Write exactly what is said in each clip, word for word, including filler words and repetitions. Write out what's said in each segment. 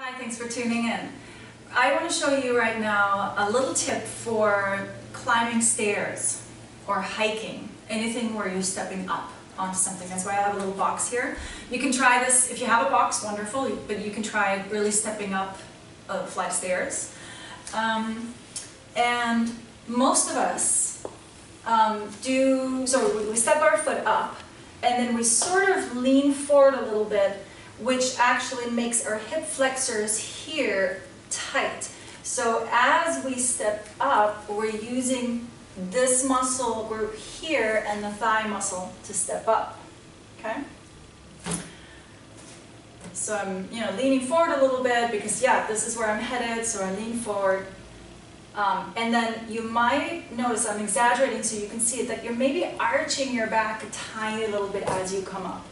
Hi, thanks for tuning in. I want to show you right now a little tip for climbing stairs or hiking, anything where you're stepping up onto something. That's why I have a little box here. You can try this, if you have a box, wonderful, but you can try really stepping up a flight of stairs. Um, and most of us um, do, so we step our foot up and then we sort of lean forward a little bit, which actually makes our hip flexors here tight. So as we step up, we're using this muscle group here and the thigh muscle to step up, okay? So I'm, you know, leaning forward a little bit because, yeah, this is where I'm headed, so I lean forward. Um, and then you might notice, I'm exaggerating so you can see it, that you're maybe arching your back a tiny little bit as you come up.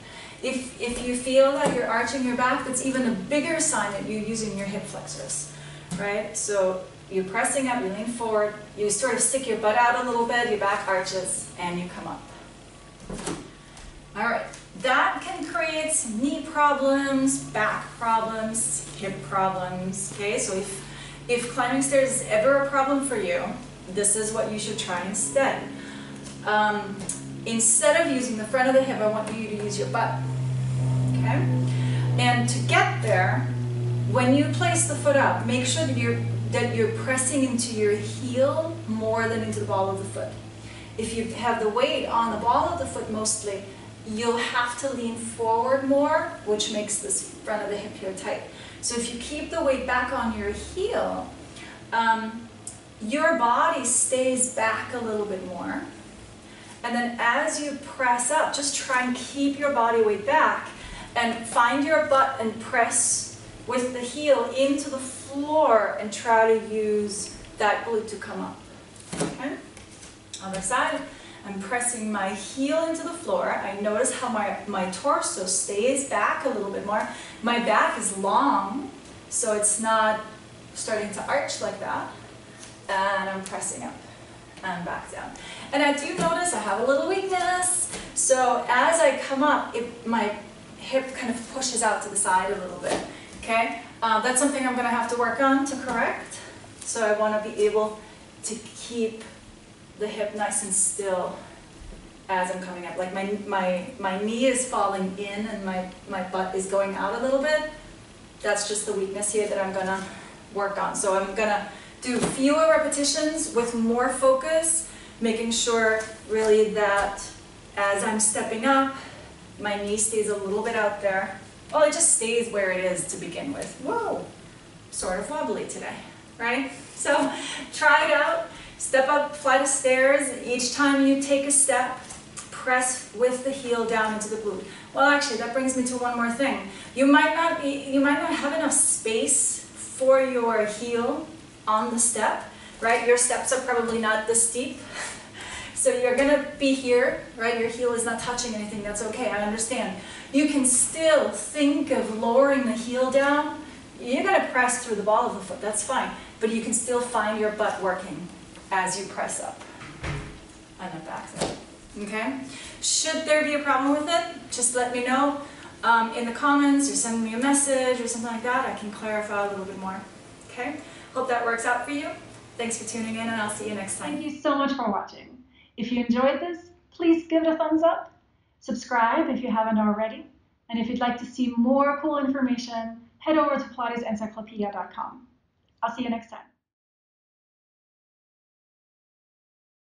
If, if you feel that you're arching your back, that's even a bigger sign that you're using your hip flexors, right? So you're pressing up, you lean forward, you sort of stick your butt out a little bit, your back arches, and you come up. All right, that can create some knee problems, back problems, hip problems, okay? So if, if climbing stairs is ever a problem for you, this is what you should try instead. Um, Instead of using the front of the hip, I want you to use your butt, okay? And to get there, when you place the foot up, make sure that you're, that you're pressing into your heel more than into the ball of the foot. If you have the weight on the ball of the foot mostly, you'll have to lean forward more, which makes this front of the hip here tight. So if you keep the weight back on your heel, um, your body stays back a little bit more. And then as you press up, just try and keep your body weight back and find your butt and press with the heel into the floor and try to use that glute to come up. Okay? Other side, I'm pressing my heel into the floor. I notice how my, my torso stays back a little bit more. My back is long, so it's not starting to arch like that. And I'm pressing up and back down. And I do notice I have a little weakness, so as I come up, it, my hip kind of pushes out to the side a little bit, okay? Uh, that's something I'm going to have to work on to correct, so I want to be able to keep the hip nice and still as I'm coming up. Like my, my, my knee is falling in and my, my butt is going out a little bit. That's just the weakness here that I'm going to work on, so I'm going to do fewer repetitions with more focus, making sure really that as I'm stepping up, my knee stays a little bit out there. Well, it just stays where it is to begin with. Whoa, sort of wobbly today, right? So try it out. Step up, flight of stairs. Each time you take a step, press with the heel down into the glute. Well, actually, that brings me to one more thing. You might not be, you might not have enough space for your heel on the step, right? Your steps are probably not this deep. So you're gonna be here, right? Your heel is not touching anything, that's okay, I understand. You can still think of lowering the heel down. You're gonna press through the ball of the foot, that's fine. But you can still find your butt working as you press up and then back up, okay? Should there be a problem with it, just let me know um, in the comments, or send me a message or something like that. I can clarify a little bit more, okay? Hope that works out for you. Thanks for tuning in, and I'll see you next time. Thank you so much for watching. If you enjoyed this, please give it a thumbs up, subscribe if you haven't already, and if you'd like to see more cool information, head over to Pilates Encyclopedia dot com. I'll see you next time.